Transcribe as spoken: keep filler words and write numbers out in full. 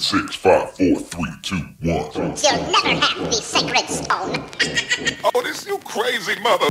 seven, six, five, four, three, two, one. You'll never have the sacred stone. Oh, this you crazy mother.